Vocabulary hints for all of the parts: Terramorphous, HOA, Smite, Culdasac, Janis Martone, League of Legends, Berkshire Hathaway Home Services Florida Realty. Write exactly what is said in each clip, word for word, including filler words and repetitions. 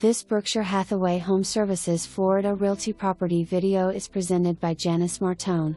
This Berkshire Hathaway Home Services Florida Realty property video is presented by Janis Martone.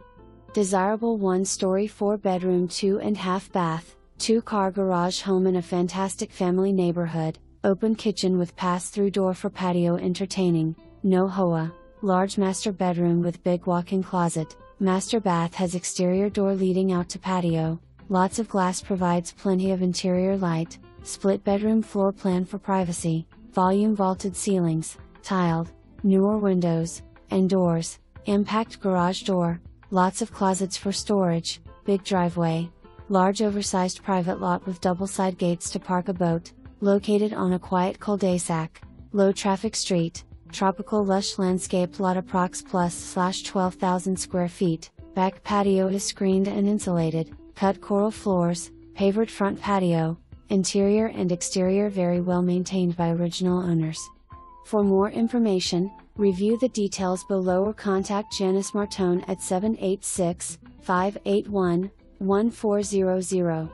Desirable one-story four-bedroom two-and-half bath, two-car garage home in a fantastic family neighborhood, open kitchen with pass-through door for patio entertaining, no H O A, large master bedroom with big walk-in closet, master bath has exterior door leading out to patio, lots of glass provides plenty of interior light, split bedroom floor plan for privacy. Volume vaulted ceilings, tiled, newer windows, and doors, impact garage door, lots of closets for storage, big driveway, large oversized private lot with double side gates to park a boat, located on a quiet cul-de-sac, low traffic street, tropical lush landscaped lot approx plus slash twelve thousand square feet, back patio is screened and insulated, cut coral floors, pavered front patio, interior and exterior very well maintained by original owners. For more information, review the details below or contact Janis Martone at seven eight six, five eight one, one four zero zero.